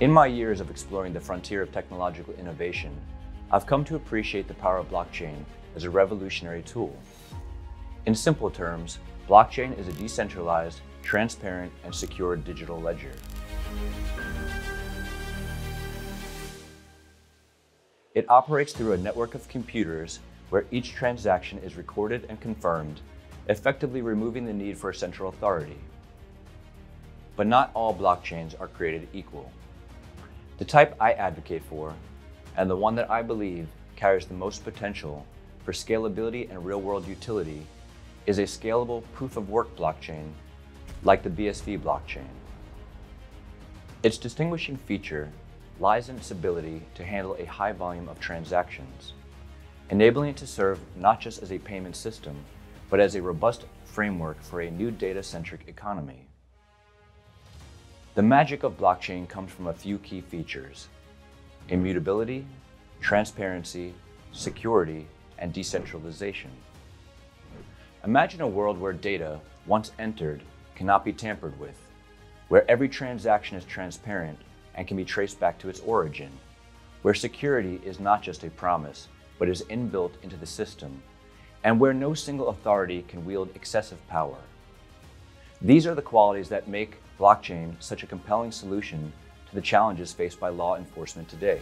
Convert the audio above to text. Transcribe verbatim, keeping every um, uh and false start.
In my years of exploring the frontier of technological innovation, I've come to appreciate the power of blockchain as a revolutionary tool. In simple terms, blockchain is a decentralized, transparent, and secure digital ledger. It operates through a network of computers where each transaction is recorded and confirmed, effectively removing the need for a central authority. But not all blockchains are created equal. The type I advocate for, and the one that I believe carries the most potential for scalability and real-world utility, is a scalable proof-of-work blockchain like the B S V blockchain. Its distinguishing feature lies in its ability to handle a high volume of transactions, enabling it to serve not just as a payment system, but as a robust framework for a new data-centric economy. The magic of blockchain comes from a few key features: immutability, transparency, security, and decentralization. Imagine a world where data, once entered, cannot be tampered with, where every transaction is transparent and can be traced back to its origin, where security is not just a promise, but is inbuilt into the system, and where no single authority can wield excessive power. These are the qualities that make blockchain such a compelling solution to the challenges faced by law enforcement today.